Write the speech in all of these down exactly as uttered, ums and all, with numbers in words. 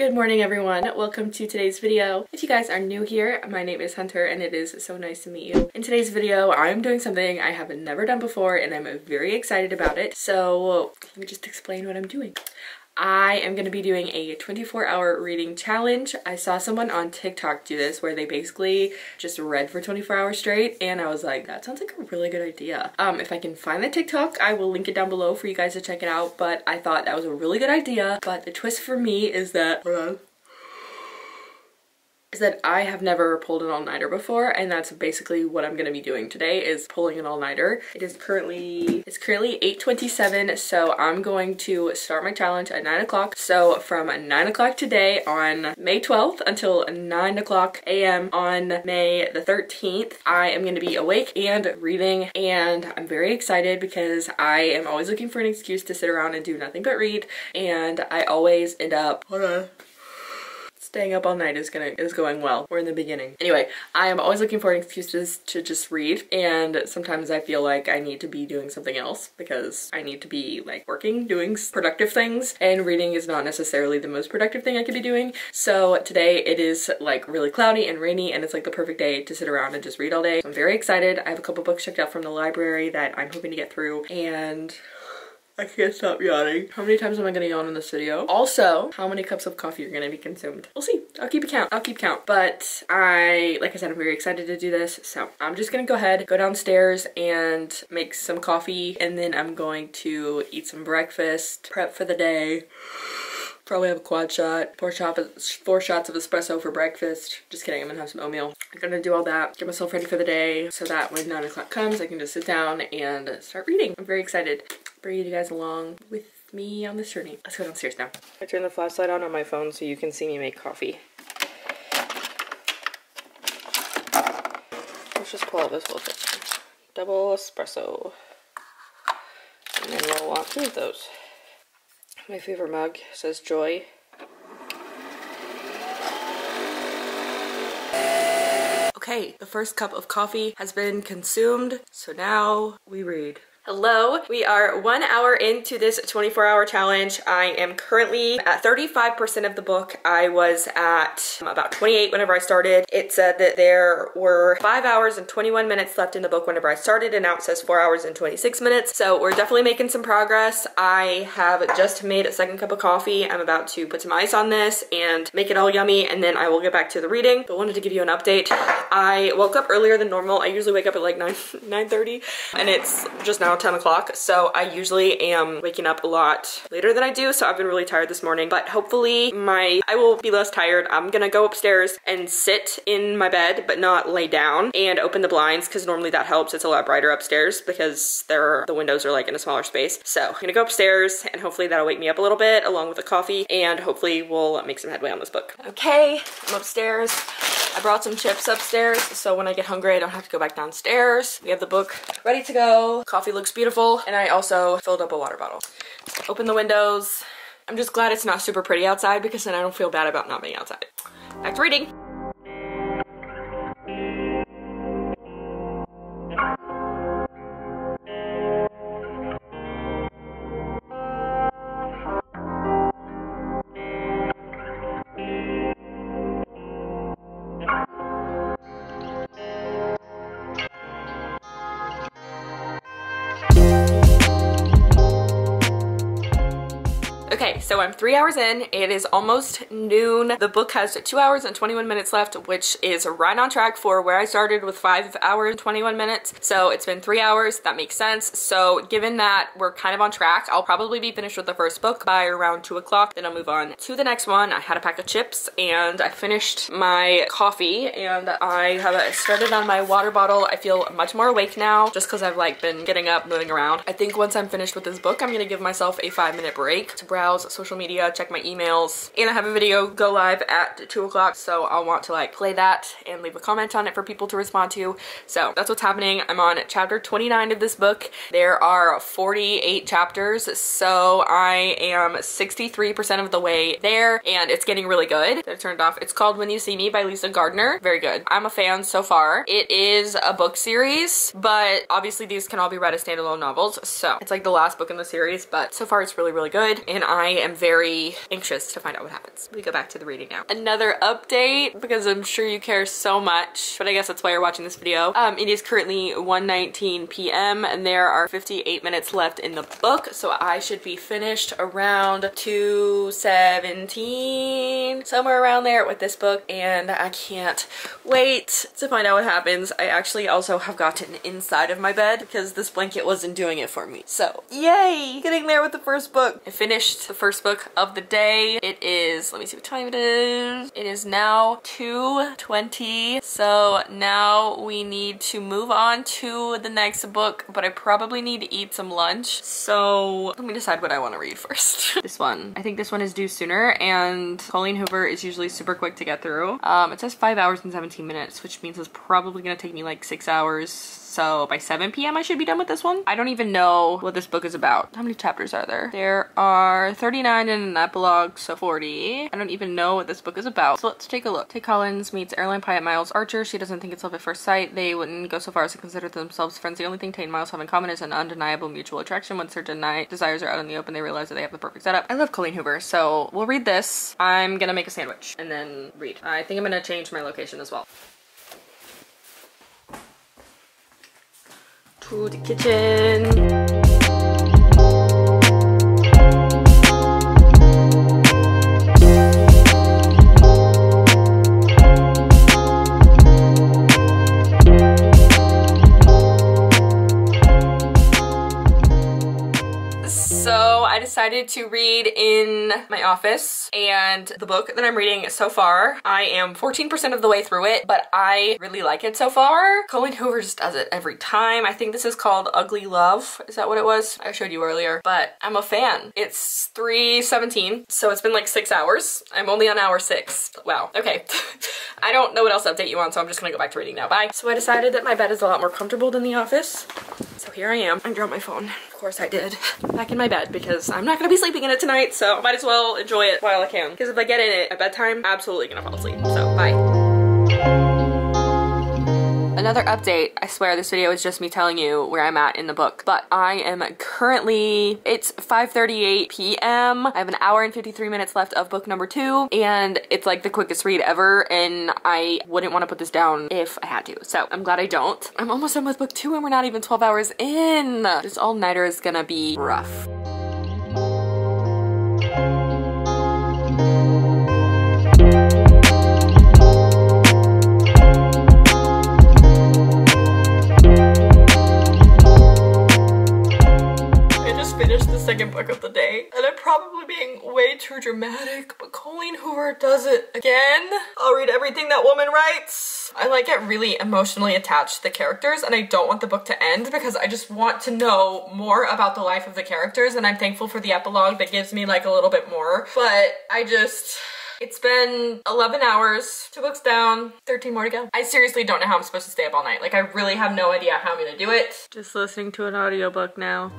Good morning, everyone. Welcome to today's video. If you guys are new here, my name is Hunter and it is so nice to meet you. In today's video, I'm doing something I have never done before and I'm very excited about it. So let me just explain what I'm doing. I am going to be doing a twenty-four hour reading challenge. I saw someone on TikTok do this where they basically just read for twenty-four hours straight, and I was like, that sounds like a really good idea. Um, if I can find the TikTok, I will link it down below for you guys to check it out, but I thought that was a really good idea. But the twist for me is that... is that I have never pulled an all-nighter before, and that's basically what I'm gonna be doing today, is pulling an all-nighter. It is currently, it's currently eight twenty-seven, so I'm going to start my challenge at nine o'clock. So from nine o'clock today on May twelfth until nine o'clock a m on May the thirteenth, I am gonna be awake and reading, and I'm very excited because I am always looking for an excuse to sit around and do nothing but read, and I always end up... hold on. Staying up all night is gonna is going well. We're in the beginning. Anyway, I am always looking for excuses to just read, and sometimes I feel like I need to be doing something else because I need to be like working, doing productive things, and reading is not necessarily the most productive thing I could be doing. So today it is like really cloudy and rainy, and it's like the perfect day to sit around and just read all day. I'm very excited. I have a couple books checked out from the library that I'm hoping to get through, and I can't stop yawning. How many times am I gonna yawn in this video? Also, how many cups of coffee are gonna be consumed? We'll see. I'll keep a count. I'll keep count. But I, like I said, I'm very excited to do this. So I'm just gonna go ahead, go downstairs and make some coffee, and then I'm going to eat some breakfast, prep for the day. Probably have a quad shot, four, shop, four shots of espresso for breakfast. Just kidding, I'm gonna have some oatmeal. I'm gonna do all that, get myself ready for the day so that when nine o'clock comes, I can just sit down and start reading. I'm very excited. Bring you guys along with me on this journey. Let's go downstairs now. I turned the flashlight on on my phone so you can see me make coffee. Let's just pull out this bullshit. Double espresso. And then we'll walk through those. My favorite mug says Joy. Okay, the first cup of coffee has been consumed, so now we read. Hello, we are one hour into this twenty-four hour challenge. I am currently at thirty-five percent of the book. I was at um, about twenty-eight whenever I started. It said that there were five hours and twenty-one minutes left in the book whenever I started, and now it says four hours and twenty-six minutes. So we're definitely making some progress. I have just made a second cup of coffee. I'm about to put some ice on this and make it all yummy, and then I will get back to the reading. But wanted to give you an update. I woke up earlier than normal. I usually wake up at like nine thirty, and it's just now ten o'clock, so I usually am waking up a lot later than I do, so I've been really tired this morning. But hopefully my I will be less tired. I'm gonna go upstairs and sit in my bed but not lay down, and open the blinds because normally that helps. It's a lot brighter upstairs because there are, the windows are like in a smaller space. So I'm gonna go upstairs and hopefully that'll wake me up a little bit along with the coffee, and hopefully we'll make some headway on this book. Okay, I'm upstairs. I brought some chips upstairs so when I get hungry I don't have to go back downstairs. We have the book ready to go. Coffee looks beautiful, and I also filled up a water bottle. Open the windows. I'm just glad it's not super pretty outside because then I don't feel bad about not being outside. Back to reading. So I'm three hours in, it is almost noon. The book has two hours and twenty-one minutes left, which is right on track for where I started with five hours and twenty-one minutes. So it's been three hours, that makes sense. So given that we're kind of on track, I'll probably be finished with the first book by around two o'clock, then I'll move on to the next one. I had a pack of chips and I finished my coffee, and I have started on my water bottle. I feel much more awake now just because I've like been getting up, moving around. I think once I'm finished with this book, I'm gonna give myself a five minute break to browse social media, check my emails, and I have a video go live at two o'clock, so I'll want to like play that and leave a comment on it for people to respond to. So that's what's happening. I'm on chapter twenty-nine of this book. There are forty-eight chapters, so I am sixty-three percent of the way there, and it's getting really good. I turned off. It's called When You See Me by Lisa Gardner. Very good. I'm a fan so far. It is a book series, but obviously these can all be read as standalone novels, so it's like the last book in the series, but so far it's really, really good, and I am very anxious to find out what happens. We go back to the reading now. Another update, because I'm sure you care so much, but I guess that's why you're watching this video. Um, it is currently one nineteen p m and there are fifty-eight minutes left in the book, so I should be finished around two seventeen, somewhere around there with this book, and I can't wait to find out what happens. I actually also have gotten inside of my bed because this blanket wasn't doing it for me. So yay, getting there with the first book. I finished the first book of the day. It is, let me see what time it is. It is now two twenty, so now we need to move on to the next book, but I probably need to eat some lunch. So let me decide what I want to read first. This one, I think this one is due sooner, and Colleen Hoover is usually super quick to get through. Um, it says five hours and seventeen minutes, which means it's probably gonna take me like six hours. So by seven p m I should be done with this one. I don't even know what this book is about. How many chapters are there? There are thirty-nine in an epilogue, so forty. I don't even know what this book is about. So let's take a look. Tay Collins meets airline pilot Miles Archer. She doesn't think it's love at first sight. They wouldn't go so far as to consider themselves friends. The only thing Tay and Miles have in common is an undeniable mutual attraction. Once their desires are out in the open, they realize that they have the perfect setup. I love Colleen Hoover, so we'll read this. I'm gonna make a sandwich and then read. I think I'm gonna change my location as well. To the kitchen. Decided to read in my office, and the book that I'm reading so far, I am fourteen percent of the way through it, but I really like it so far. Colleen Hoover just does it every time. I think this is called Ugly Love. Is that what it was? I showed you earlier, but I'm a fan. It's three seventeen, so it's been like six hours. I'm only on hour six. Wow, okay. I don't know what else to update you on, so I'm just gonna go back to reading now, bye. So I decided that my bed is a lot more comfortable than the office. So here I am. I dropped my phone. Of course I did. Back in my bed because I'm not gonna be sleeping in it tonight, so I might as well enjoy it while I can. Because if I get in it at bedtime, I'm absolutely gonna fall asleep. So bye. Another update, I swear this video is just me telling you where I'm at in the book, but I am currently, it's five thirty-eight p m I have an hour and fifty-three minutes left of book number two, and it's like the quickest read ever, and I wouldn't want to put this down if I had to, so I'm glad I don't. I'm almost done with book two and we're not even twelve hours in. This all-nighter is gonna be rough. Second book of the day, and I'm probably being way too dramatic, but Colleen Hoover does it again. I'll read everything that woman writes. I like get really emotionally attached to the characters, and I don't want the book to end because I just want to know more about the life of the characters, and I'm thankful for the epilogue that gives me like a little bit more, but I just... It's been eleven hours, two books down, thirteen more to go. I seriously don't know how I'm supposed to stay up all night. Like I really have no idea how I'm gonna do it. Just listening to an audiobook now.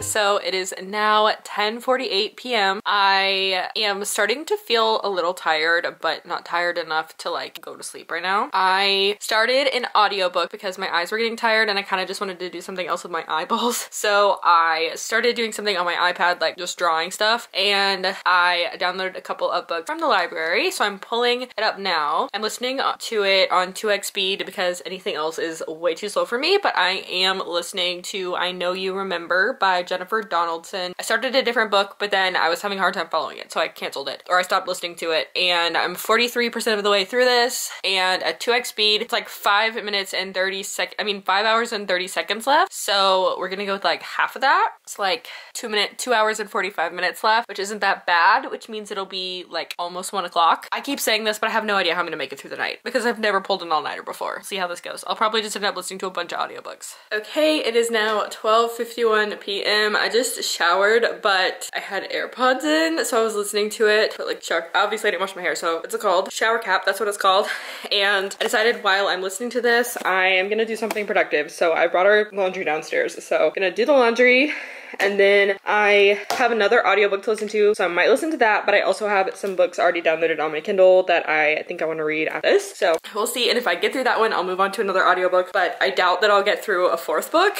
So it is now ten forty-eight p m I am starting to feel a little tired, but not tired enough to like go to sleep right now. I started an audiobook because my eyes were getting tired and I kind of just wanted to do something else with my eyeballs. So I started doing something on my iPad, like just drawing stuff. And I downloaded a couple of books from the library. So I'm pulling it up now. I'm listening to it on two x speed because anything else is way too slow for me, but I am listening to I Know You Remember by Jennifer Donaldson. I started a different book, but then I was having a hard time following it, so I canceled it, or I stopped listening to it, and I'm forty-three percent of the way through this, and at two x speed, it's like five minutes and thirty seconds, I mean five hours and thirty seconds left, so we're gonna go with like half of that. It's like two minute, two hours and forty-five minutes left, which isn't that bad, which means it'll be like almost one o'clock. I keep saying this, but I have no idea how I'm gonna make it through the night, because I've never pulled an all-nighter before. See how this goes. I'll probably just end up listening to a bunch of audiobooks. Okay, it is now twelve fifty-one p m I just showered, but I had AirPods in, so I was listening to it. But like, shower, obviously I didn't wash my hair, so it's called shower cap, that's what it's called. And I decided while I'm listening to this, I am gonna do something productive. So I brought our laundry downstairs. So I'm gonna do the laundry And then I have another audiobook to listen to, so I might listen to that, but I also have some books already downloaded on my Kindle that I think I want to read after this. So we'll see, and if I get through that one, I'll move on to another audiobook, but I doubt that I'll get through a fourth book.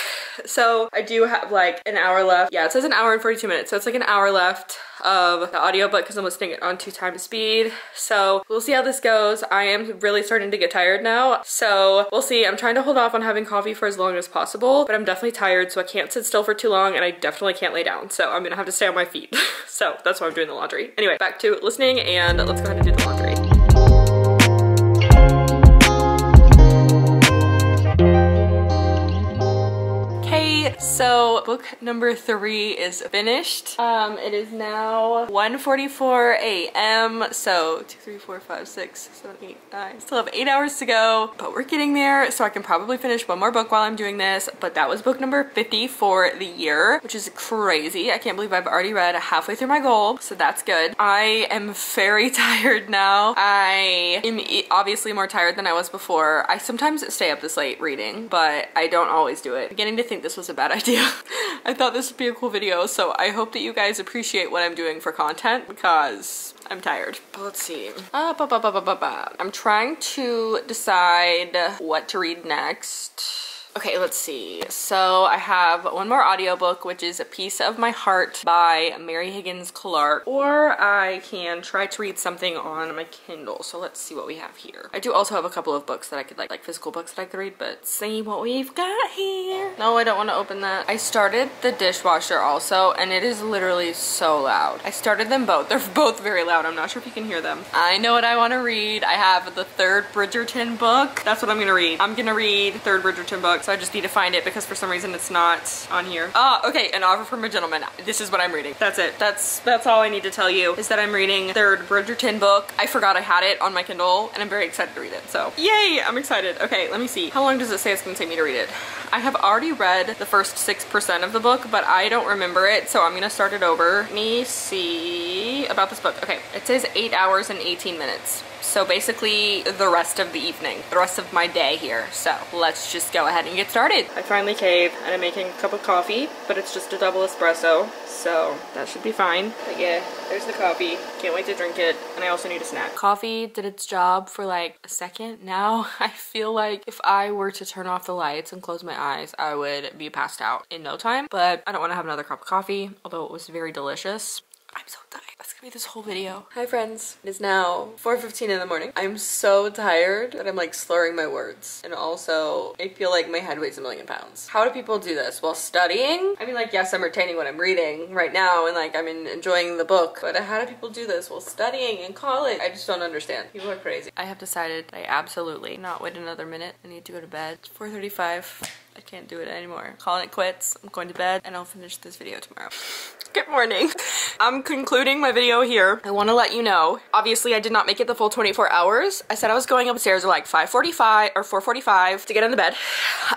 So I do have like an hour left. Yeah, it says an hour and forty-two minutes, so it's like an hour left of the audiobook because I'm listening it on two times speed. So we'll see how this goes. I am really starting to get tired now, so we'll see. I'm trying to hold off on having coffee for as long as possible, but I'm definitely tired, so I can't sit still for too long, and I definitely can't lay down, so I'm gonna have to stay on my feet. So that's why I'm doing the laundry. Anyway, back to listening, and let's go ahead and do the laundry. So book number three is finished. Um, it is now one forty-four a m So two, three, four, five, six, seven, eight, nine. Still have eight hours to go, but we're getting there. So I can probably finish one more book while I'm doing this, but that was book number fifty for the year, which is crazy. I can't believe I've already read halfway through my goal. So that's good. I am very tired now. I am obviously more tired than I was before. I sometimes stay up this late reading, but I don't always do it. I'm beginning to think this was a bad idea. I thought this would be a cool video, so I hope that you guys appreciate what I'm doing for content because I'm tired. But let's see. Uh, ba, ba, ba, ba, ba, ba. I'm trying to decide what to read next. Okay, let's see. So I have one more audiobook, which is A Piece of My Heart by Mary Higgins Clark, or I can try to read something on my Kindle. So let's see what we have here. I do also have a couple of books that I could like, like physical books that I could read, but see what we've got here. No, I don't want to open that. I started the dishwasher also, and it is literally so loud. I started them both. They're both very loud. I'm not sure if you can hear them. I know what I want to read. I have the third Bridgerton book. That's what I'm going to read. I'm going to read the third Bridgerton book. So I just need to find it because for some reason it's not on here. Ah, okay, An Offer from a Gentleman. This is what I'm reading. That's it. That's that's all I need to tell you is that I'm reading third Bridgerton book. I forgot I had it on my Kindle and I'm very excited to read it. So yay, I'm excited. Okay, let me see. How long does it say it's gonna take me to read it? I have already read the first six percent of the book, but I don't remember it, so I'm gonna start it over. Let me see about this book. Okay, it says eight hours and eighteen minutes. So basically the rest of the evening, the rest of my day here. So let's just go ahead and get started. I finally caved and I'm making a cup of coffee, but it's just a double espresso. So that should be fine. But yeah, there's the coffee. Can't wait to drink it. And I also need a snack. Coffee did its job for like a second. Now I feel like if I were to turn off the lights and close my eyes, I would be passed out in no time. But I don't want to have another cup of coffee, although it was very delicious. I'm so tired. That's gonna be this whole video. Hi friends. It is now four fifteen in the morning. I'm so tired that I'm like slurring my words. And also I feel like my head weighs a million pounds. How do people do this? While studying? I mean like yes, I'm retaining what I'm reading right now and like I'm enjoying the book. But how do people do this while studying in college? I just don't understand. People are crazy. I have decided I absolutely not wait another minute. I need to go to bed. It's four thirty-five. I can't do it anymore. Calling it quits. I'm going to bed and I'll finish this video tomorrow. Good morning. I'm concluding my video here. I want to let you know, obviously I did not make it the full twenty-four hours. I said I was going upstairs at like five forty-five or four forty-five to get in the bed.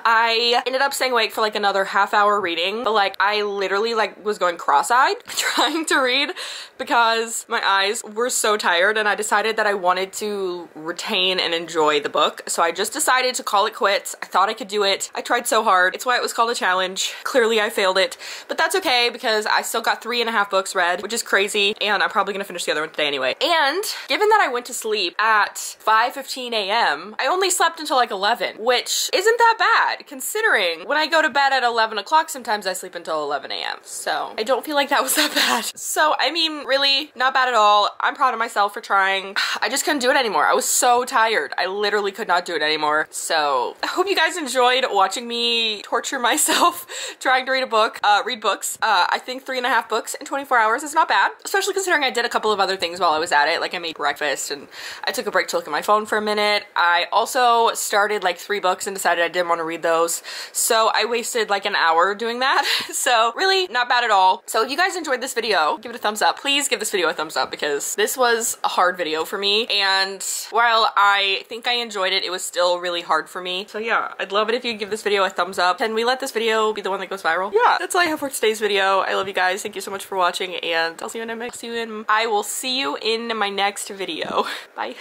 I ended up staying awake for like another half hour reading, but like I literally like was going cross-eyed trying to read because my eyes were so tired and I decided that I wanted to retain and enjoy the book. So I just decided to call it quits. I thought I could do it. I tried so hard. It's why it was called a challenge. Clearly I failed it, but that's okay because I still got three and a half books read, which is crazy, and I'm probably gonna finish the other one today anyway. And given that I went to sleep at five fifteen a m, I only slept until like eleven, which isn't that bad considering when I go to bed at eleven o'clock, sometimes I sleep until eleven a m So I don't feel like that was that bad. So I mean, really not bad at all. I'm proud of myself for trying. I just couldn't do it anymore. I was so tired. I literally could not do it anymore. So I hope you guys enjoyed watching me torture myself trying to read a book, uh, read books. Uh, I think three and a half books in twenty-four hours is not bad, especially considering I did a couple of other things while I was at it. Like I made breakfast and I took a break to look at my phone for a minute. I also started like three books and decided I didn't want to read those. So I wasted like an hour doing that. So really not bad at all. So if you guys enjoyed this video, give it a thumbs up. Please give this video a thumbs up because this was a hard video for me. And while I think I enjoyed it, it was still really hard for me. So yeah, I'd love it if you'd give this video a thumbs up. Can we let this video be the one that goes viral? Yeah, that's all I have for today's video. I love you guys. Thank you so much for watching, and I'll see you in my next. I will see you in my next video. Bye.